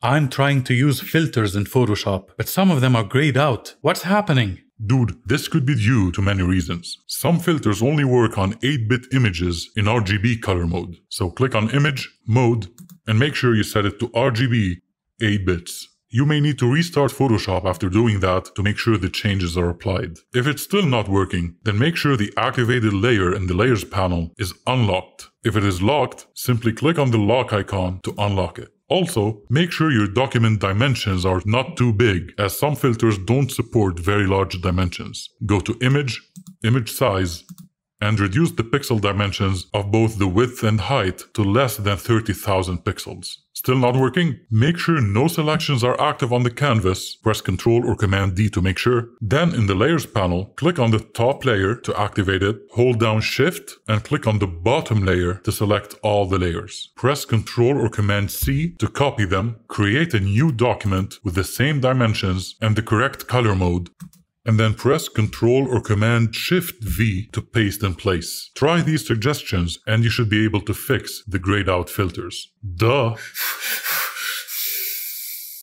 I'm trying to use filters in Photoshop, but some of them are grayed out. What's happening? Dude, this could be due to many reasons. Some filters only work on 8-bit images in RGB color mode. So click on Image, Mode, and make sure you set it to RGB 8 bits. You may need to restart Photoshop after doing that to make sure the changes are applied. If it's still not working, then make sure the activated layer in the Layers panel is unlocked. If it is locked, simply click on the lock icon to unlock it. Also, make sure your document dimensions are not too big, as some filters don't support very large dimensions. Go to Image, Image Size, and reduce the pixel dimensions of both the width and height to less than 30,000 pixels. Still not working? Make sure no selections are active on the canvas. Press Ctrl or Command D to make sure. Then in the Layers panel, click on the top layer to activate it. Hold down Shift and click on the bottom layer to select all the layers. Press Ctrl or Command C to copy them. Create a new document with the same dimensions and the correct color mode. And then press Ctrl or Command Shift V to paste in place. Try these suggestions and you should be able to fix the grayed out filters. Duh!